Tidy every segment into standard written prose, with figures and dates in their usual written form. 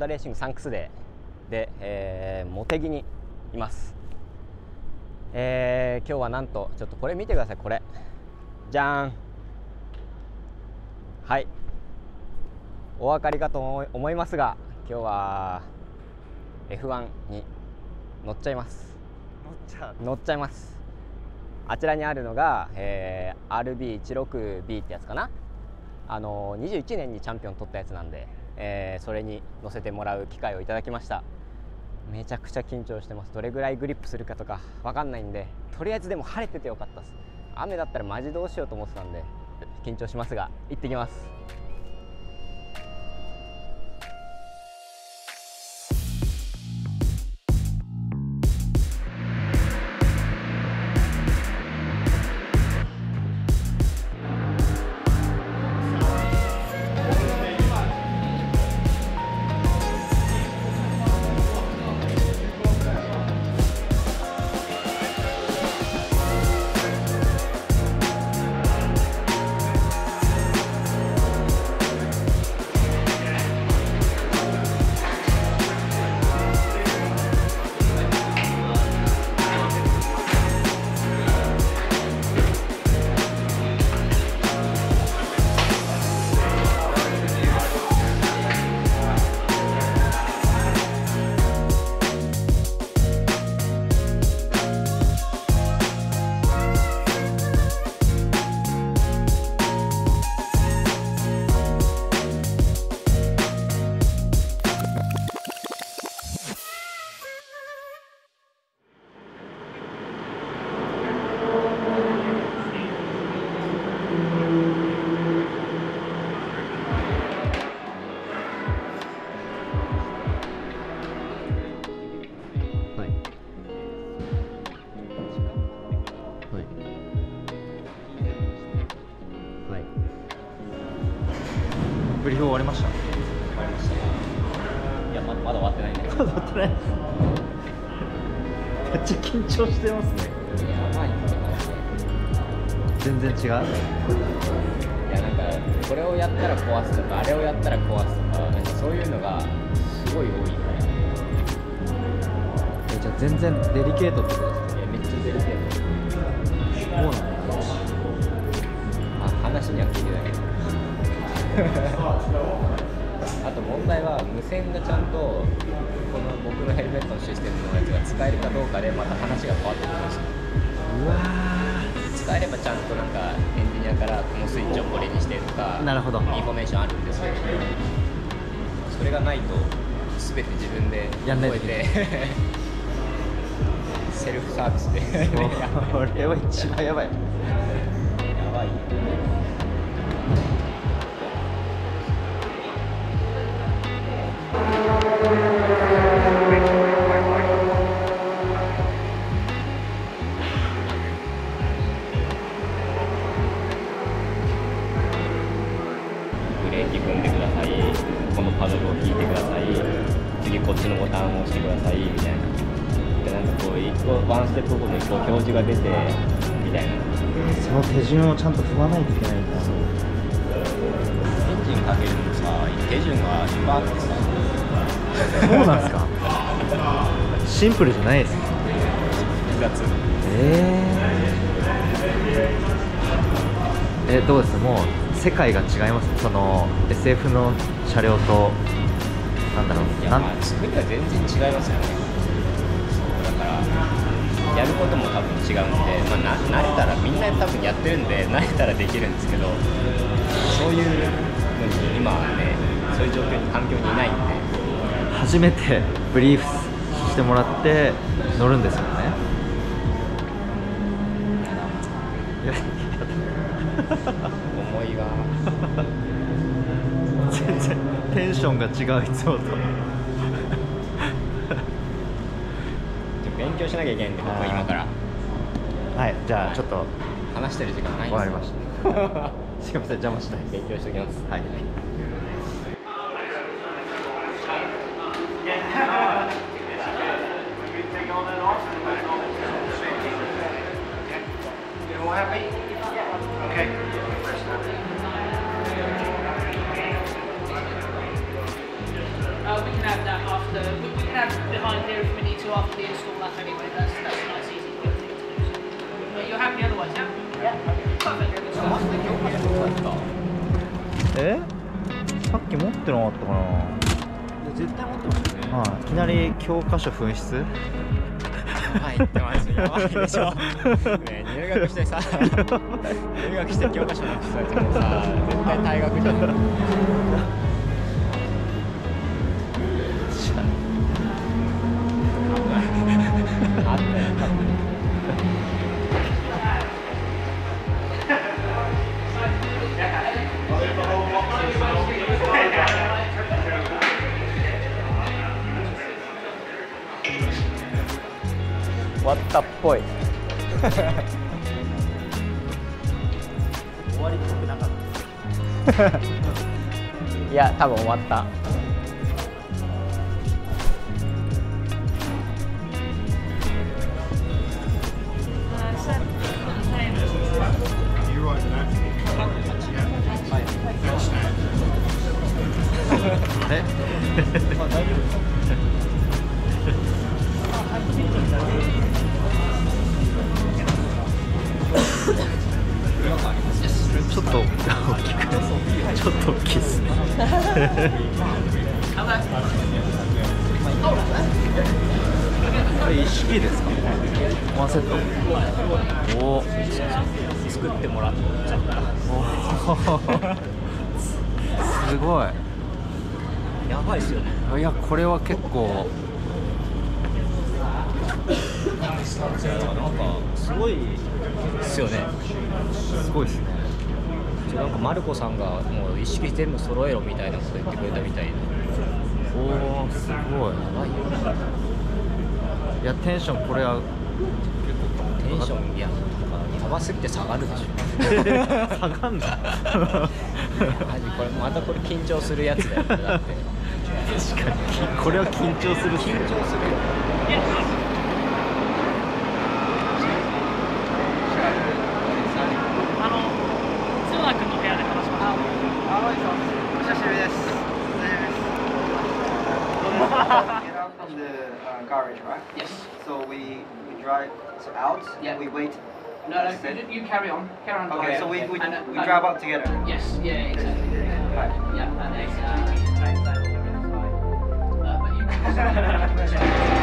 ダレーシングサンクスデーで、茂木にいます、今日はなんとちょっとこれ見てください。これじゃーん。はい、お分かりかと思いますが、今日は F1 に乗っちゃいます。乗っちゃいます。あちらにあるのが、RB16B ってやつかな。21年にチャンピオン取ったやつなんで、それに乗せてもらう機会をいただきました。めちゃくちゃ緊張してます。どれぐらいグリップするかとかわかんないんで、とりあえずでも晴れててよかったです。雨だったらマジどうしようと思ってたんで緊張しますが、行ってきます。ブリーフ終わりました。終わりました。いや、まだ終わってないね。まだ終わってない。めっちゃ緊張してますね。やばい。全然違う。いや、なんかこれをやったら壊すとか、あれをやったら壊すとか、なんかそういうのがすごい多いから。じゃあ全然デリケートってことですね。いや、めっちゃデリケート。そうなんだ。あ、話には聞いてないけど。あと問題は無線がちゃんとこの僕のヘルメットのシステムのやつが使えるかどうかでまた話が変わってきました。うわー、使えればちゃんとなんかエンジニアからこのスイッチをこれにしてとか、なるほど、インフォメーションあるんですけど、それがないと全て自分で覚えてセルフサービスでこれは一番やばい。やばいよ。ワンステップごとにこう表示が出てみたいな、その手順をちゃんと踏まないといけないんだ。エンジンかけるのさ、手順がいっぱいあってさ。そうなんですか。シンプルじゃないですか。複雑。どうです、もう世界が違います、その SF の車両と。なんだろう、いや、まあ、作りは全然違いますよね。やることも多分違うんで、まあ、慣れたらみんな多分やってるんで慣れたらできるんですけど、そういうのに今はね、そういう状況に環境にいないんで、初めてブリーフしてもらって乗るんですよね。思いが全然テンションが違う、いつもと。勉強しなきゃいけないんで、僕は今から。はい、じゃあちょっと話してる時間ないんですよ。終わりました。すみません、邪魔しないです。勉強しておきます。はい。え？さっき持ってなかったかな。絶対持ってますね。はい。いきなり教科書紛失？はい、言ってます。やばいでしょ。ね、入学してさ、入学して教科書紛失されてもさ、絶対退学じゃない。終わったっぽい。終わりっぽくなかったです。いや、多分終わった。あ、大丈夫ですか。ちょっと大きく、ちょっと大きいですね。これ一式ですか？ワンセット。おー、作ってもらっちゃった。すごい。やばいですよね。いや、これは結構。なんかすごいですよね。すごいですね。なんかマルコさんがもう一式全部揃えろみたいなこと言ってくれたみたいで。おお、すごい。やばいよ。いや、テンションこれは結構テンション、いや、やばすぎて下がるでしょ。下がんだ。これまたこれ緊張するやつだよ。だって確かにこれは緊張する。緊張するよ。Garbage, right? Yes. So we drive out. Yeah. We wait. No, you carry on. Carry on. Okay. So we drive out together. Yes. Yeah. Exactly. Right. Yeah. And it's but you can.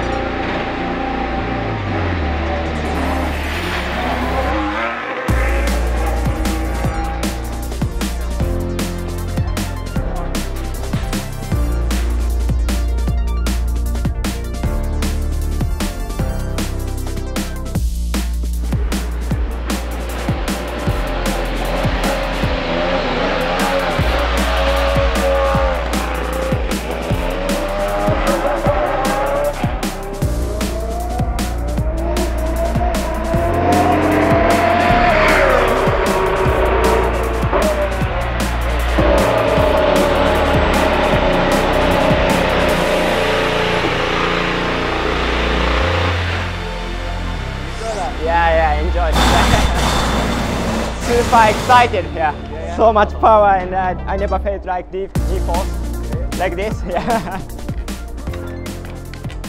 Super excited here. Yeah. So much power, and I never felt like deep G-force like this. Yeah.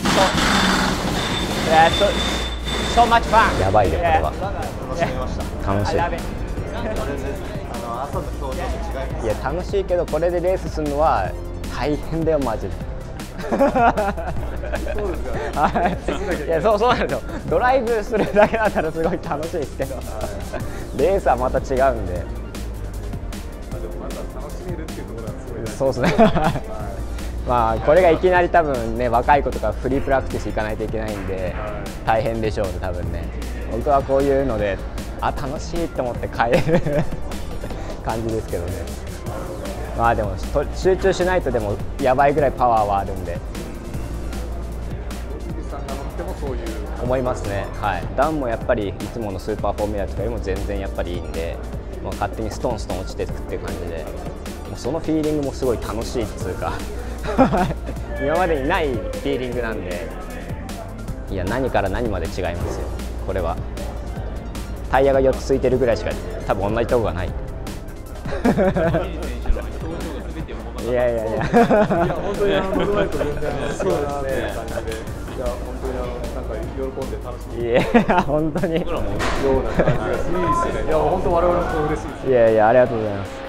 So, yeah, so much fun. Yeah. Yeah. I love it. いや、楽しいけどこれでレースするのは大変だよマジで。そうですか。いや、そうなんですよ。ドライブするだけだったらすごい楽しいですけど。レースはまた違うんで。あ、でもまだ楽しめるっていうところはすごい。そうですね。まあこれがいきなり多分ね、若い子とかフリープラクティス行かないといけないんで大変でしょうね、多分ね。僕はこういうので、あ、楽しいと思って帰れる感じですけどね。まあでも集中しないと、でもやばいぐらいパワーはあるんで。思いますね、はい。ダウンもやっぱりいつものスーパーフォーミュラとかよりも全然やっぱりいいんで、まあ、勝手にストンストン落ちていくっていう感じで、もうそのフィーリングもすごい楽しいっていうか今までにないフィーリングなんで、いや、何から何まで違いますよこれは。タイヤが4つついてるぐらいしか多分同じとこがない。いいやいやいや、本当に僕らと全然そうですね。いや本当になんか喜んで楽しみ。いや本当に。僕らもような感じがするですね。いや本当我々も嬉しいです。いやいやありがとうございます。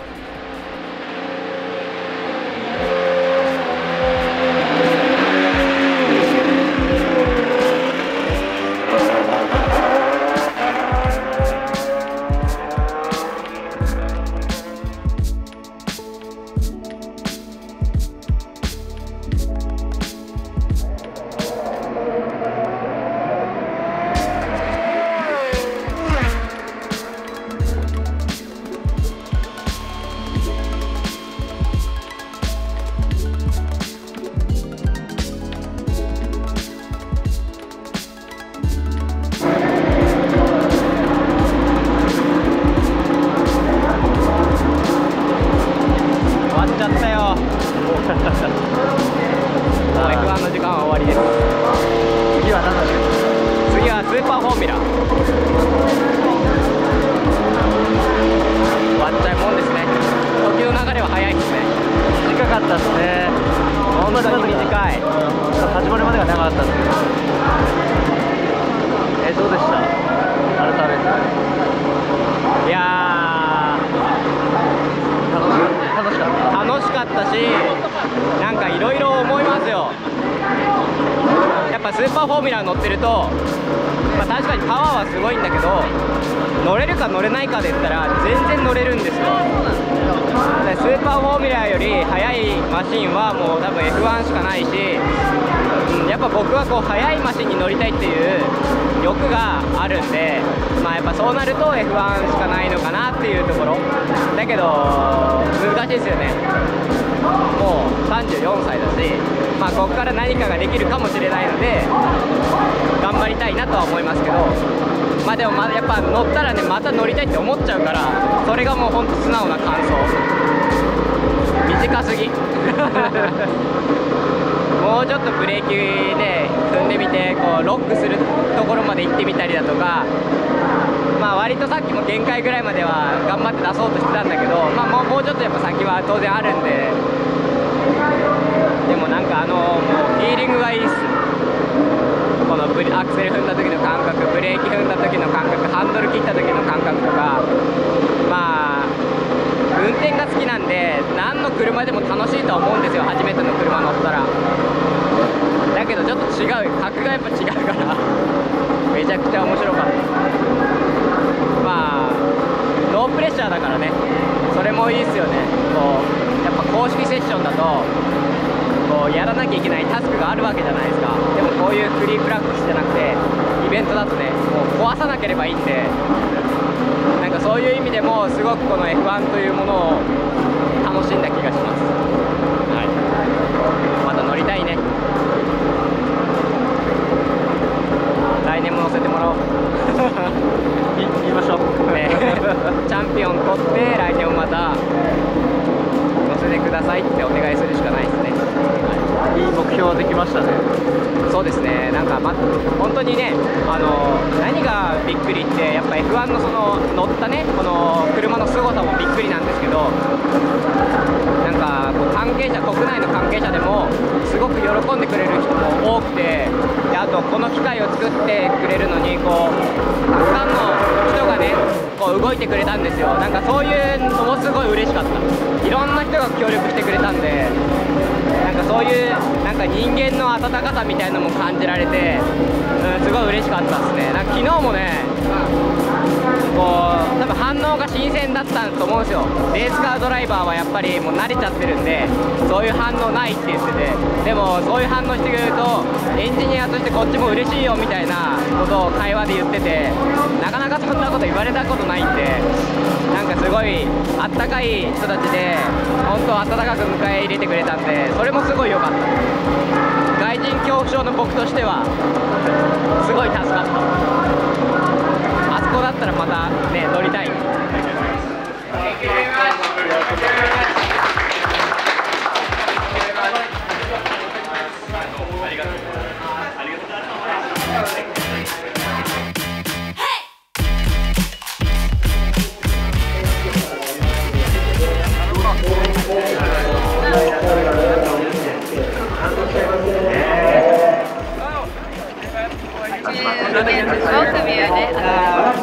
Both of you did. That's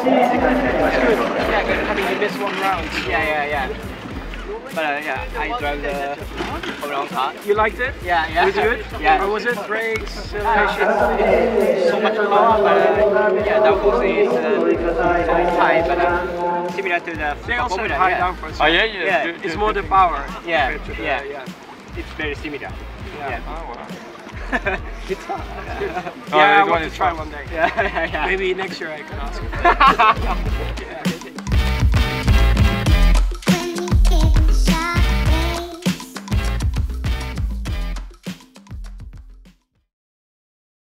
good. Yeah, good. I mean, you missed one round. Yeah. But I drove the around car. You liked it? Yeah. Was it good? Yeah. Or was it brakes? So much lower, but downforce is high, but similar to the. They also have high downforce. Oh yeah. Good, it's more the power. Yeah. It's very similar. Yeah. Power. Guitar. Yeah, I want to try one day. Yeah. Maybe next year I can ask.